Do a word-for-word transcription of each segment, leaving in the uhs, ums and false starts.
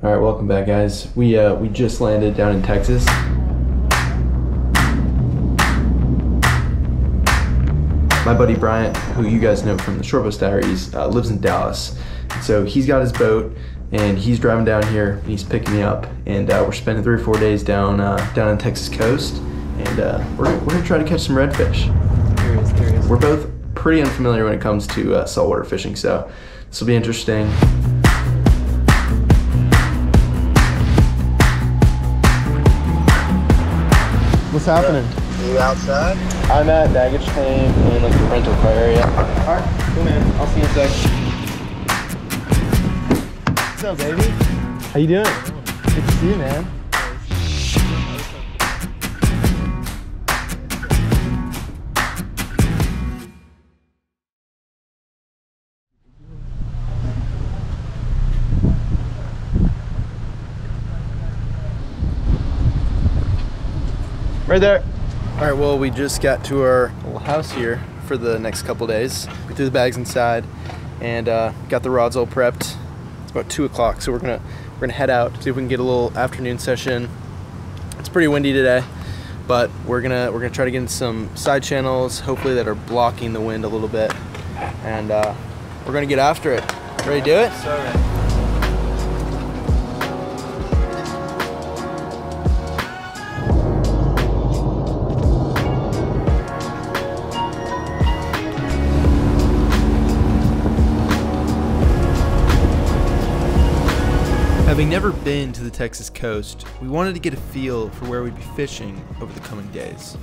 All right, welcome back, guys. We uh, we just landed down in Texas. My buddy Bryant, who you guys know from the Shoreboast Diaries, uh, lives in Dallas. So he's got his boat, and he's driving down here. And he's picking me up, and uh, we're spending three or four days down uh, down in Texas Coast, and uh, we're we're gonna try to catch some redfish. There he is, there he is. We're both pretty unfamiliar when it comes to uh, saltwater fishing, so this will be interesting. What's happening? Are you outside? I'm at baggage claim in like the rental car area. All right, cool, man. I'll see you in a sec. What's up, baby? How you doing? Good to see you, man. Right there. All right, well, we just got to our little house here for the next couple days. We threw the bags inside and uh, got the rods all prepped. It's about two o'clock, so we're gonna we're gonna head out, see if we can get a little afternoon session. It's pretty windy today, but we're gonna we're gonna try to get in some side channels, hopefully that are blocking the wind a little bit, and uh, we're gonna get after it. Ready to do it? Sorry. Having never been to the Texas coast, we wanted to get a feel for where we'd be fishing over the coming days.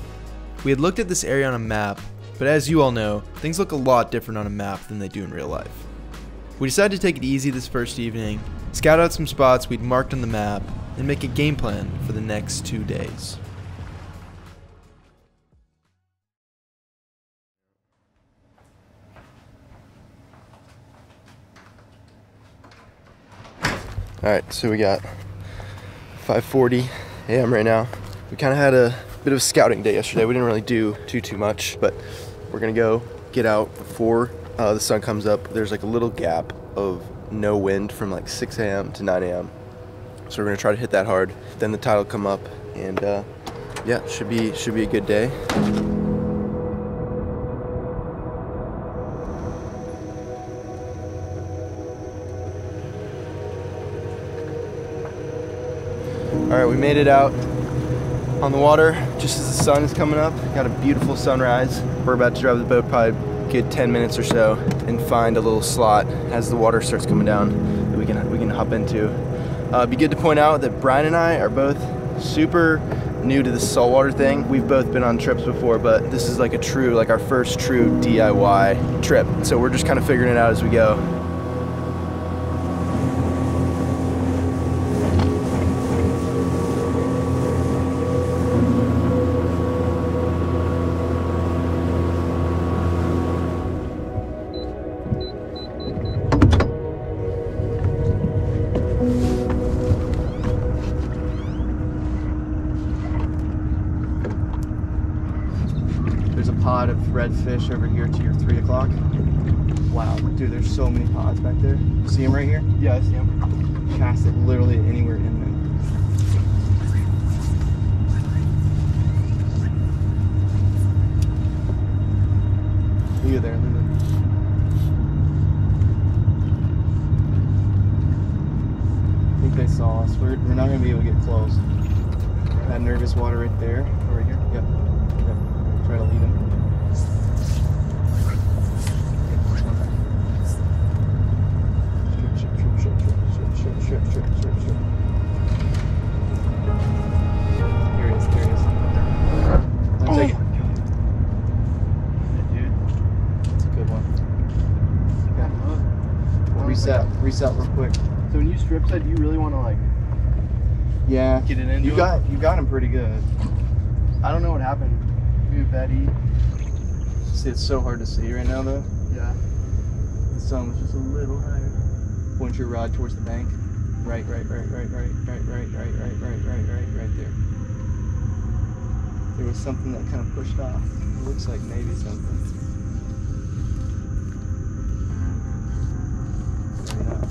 We had looked at this area on a map, but as you all know, things look a lot different on a map than they do in real life. We decided to take it easy this first evening, scout out some spots we'd marked on the map, and make a game plan for the next two days. All right, so we got five forty A M right now. We kind of had a bit of a scouting day yesterday. We didn't really do too, too much, but we're gonna go get out before uh, the sun comes up. There's like a little gap of no wind from like six A M to nine A M So we're gonna try to hit that hard. Then the tide will come up, and uh, yeah, should be should be a good day. All right, we made it out on the water just as the sun is coming up. Got a beautiful sunrise. We're about to drive the boat probably a good ten minutes or so and find a little slot as the water starts coming down that we can we can hop into. Uh, it'd be good to point out that Brian and I are both super new to the saltwater thing. We've both been on trips before, but this is like a true, like our first true D I Y trip. So we're just kind of figuring it out as we go. Of redfish over here to your three o'clock. Wow, dude, there's so many pods back there. See them right here? Yeah, I see them. Cast it literally anywhere in there. Leave it there, leave it. I think they saw us. We're, we're not gonna be able to get close. That nervous water right there, over here. Yep. Yep. Try to lead them. Sure, sure, sure, sure. Here it is, here it is. Let me take it. That's a good one. Yeah. Reset, reset real quick. So when you strip set, do you really want to like... Yeah. Get it into you got, it? You got him pretty good. I don't know what happened. Maybe Betty. See, it's so hard to see right now though. Yeah. The sun was just a little higher. Point your rod towards the bank. Right, right, right, right, right, right, right, right, right, right, right, right, right there. There was something that kind of pushed off. It looks like maybe something. Yeah.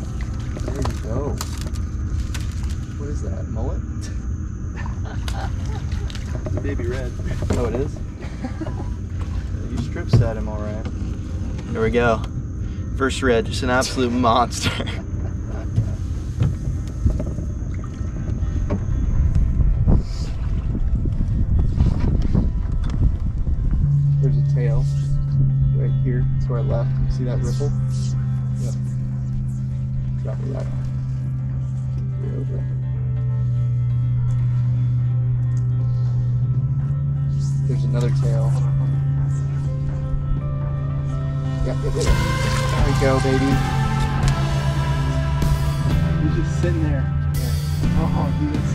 There you go. that mullet? It's a baby red. Oh, it is? You strip sat him all right. There we go. First red, just an absolute monster. There's a tail right here to our left. See that ripple? Yep. Drop it right. We're over. There's another tail. Yep, yep, yep. There we go, baby. He's just sitting there. Yeah. Oh, dude, that's so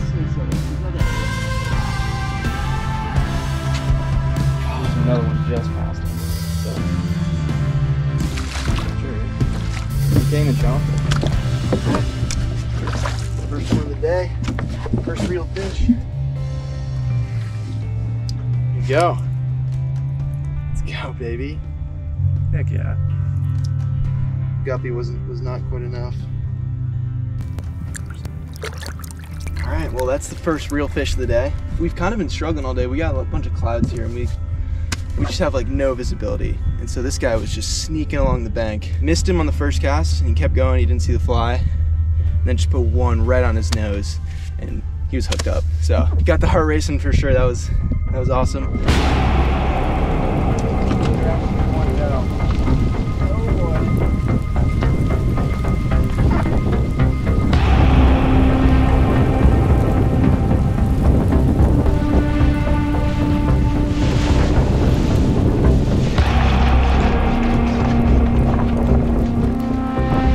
oh, there's another one just past him. So. Sure. He came and chomped. First one of the day. First real fish. Go. Let's go, baby. Heck yeah. Guppy wasn't was not quite enough. Alright, well that's the first real fish of the day. We've kind of been struggling all day. We got a bunch of clouds here and we we just have like no visibility. And so this guy was just sneaking along the bank. Missed him on the first cast and he kept going, he didn't see the fly. And then just put one right on his nose and he was hooked up. So got the heart racing for sure. That was That was awesome.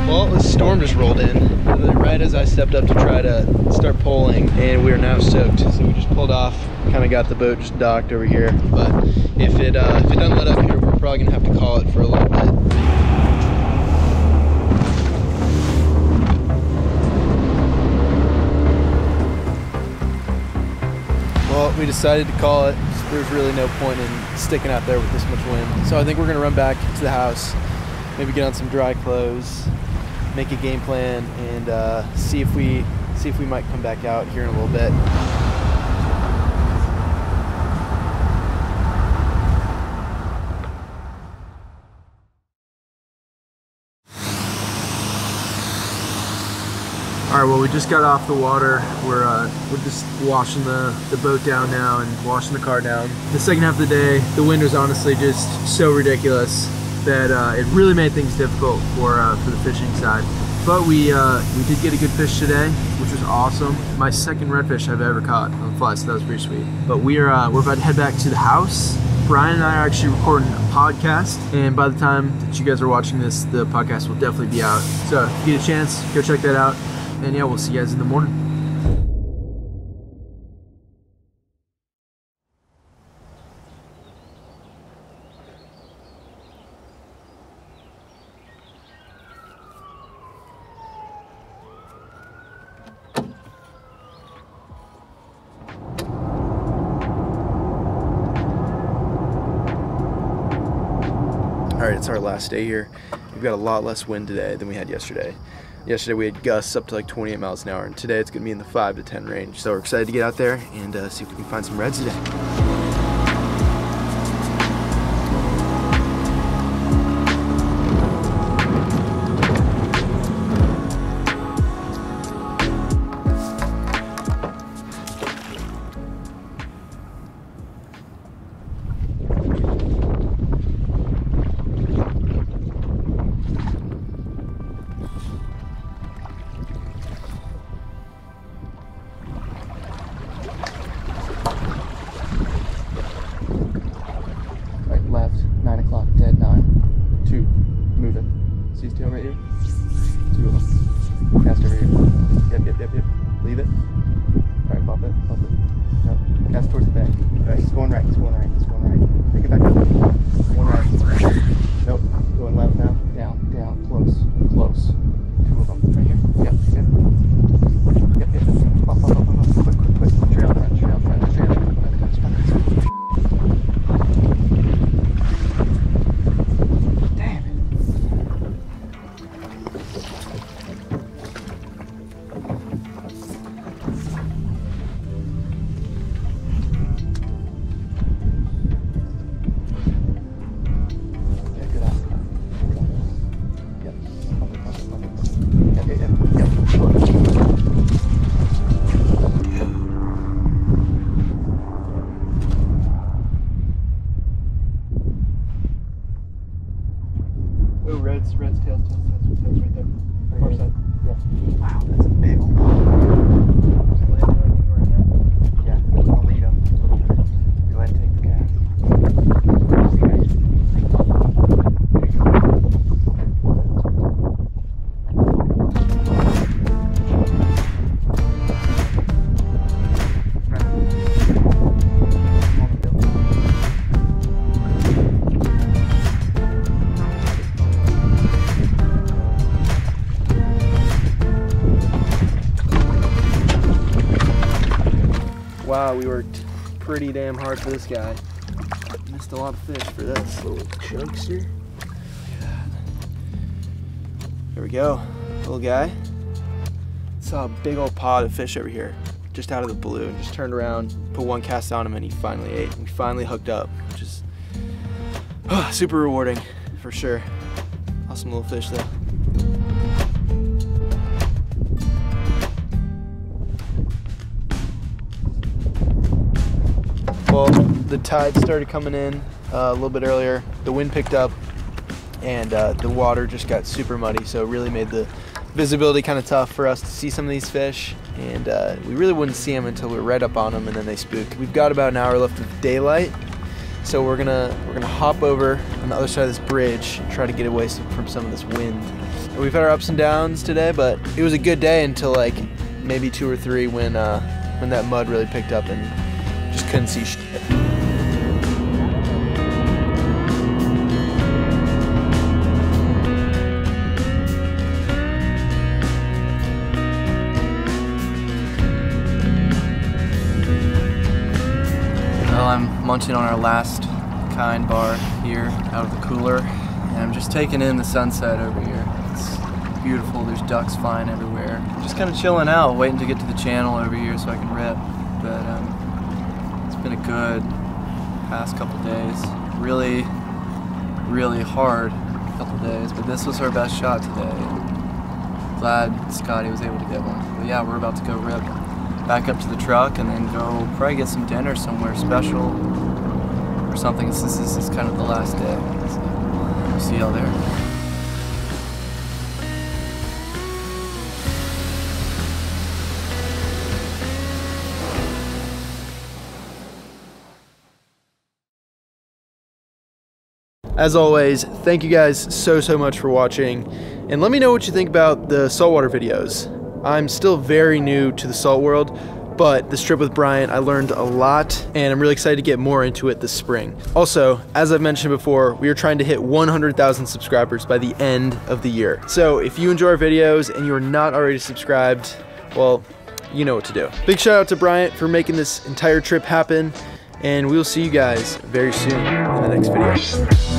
Well, the storm just rolled in right as I stepped up to try to start poling, and we are now soaked. So we just pulled off. Kind of got the boat just docked over here, but if it uh, if it doesn't let up here, we're probably gonna have to call it for a little bit. Well, we decided to call it. There's really no point in sticking out there with this much wind, so I think we're gonna run back to the house, maybe get on some dry clothes, make a game plan, and uh, see if we see if we might come back out here in a little bit. All right, well, we just got off the water. We're uh, we're just washing the, the boat down now and washing the car down. The second half of the day, the wind was honestly just so ridiculous that uh, it really made things difficult for uh, for the fishing side. But we uh, we did get a good fish today, which was awesome. My second redfish I've ever caught on the fly, so that was pretty sweet. But we are uh, we're about to head back to the house. Brian and I are actually recording a podcast, and by the time that you guys are watching this, the podcast will definitely be out. So if you get a chance, go check that out. And yeah, we'll see you guys in the morning. All right, it's our last day here. We've got a lot less wind today than we had yesterday. Yesterday we had gusts up to like twenty-eight miles an hour, and today it's gonna be in the five to ten range. So we're excited to get out there and uh, see if we can find some reds today. wow, we worked pretty damn hard for this guy. Missed a lot of fish for this little chunkster. Look at that. There we go, little guy. Saw a big old pod of fish over here, just out of the blue, and just turned around, put one cast on him, and he finally ate. We finally hooked up, which is oh, super rewarding, for sure. Awesome little fish though. Well, the tide started coming in uh, a little bit earlier. The wind picked up, and uh, the water just got super muddy, so it really made the visibility kind of tough for us to see some of these fish, and uh, we really wouldn't see them until we were right up on them, and then they spooked. We've got about an hour left of daylight, so we're gonna we're gonna hop over on the other side of this bridge and try to get away from some of this wind. And we've had our ups and downs today, but it was a good day until like maybe two or three when uh, when that mud really picked up and just couldn't see shit. Well, I'm munching on our last kind bar here out of the cooler, and I'm just taking in the sunset over here. It's beautiful. There's ducks flying everywhere. I'm just kind of chilling out, waiting to get to the channel over here so I can rip. But um, been a good past couple days. Really, really hard couple days, but this was her best shot today. Glad Scotty was able to get one. But yeah, we're about to go rip back up to the truck and then go probably get some dinner somewhere special or something. This is, this is kind of the last day. So we'll see y'all there. As always, thank you guys so, so much for watching, and let me know what you think about the saltwater videos. I'm still very new to the salt world, but this trip with Bryant, I learned a lot, and I'm really excited to get more into it this spring. Also, as I've mentioned before, we are trying to hit one hundred thousand subscribers by the end of the year. So if you enjoy our videos and you are not already subscribed, well, you know what to do. Big shout out to Bryant for making this entire trip happen, and we'll see you guys very soon in the next video.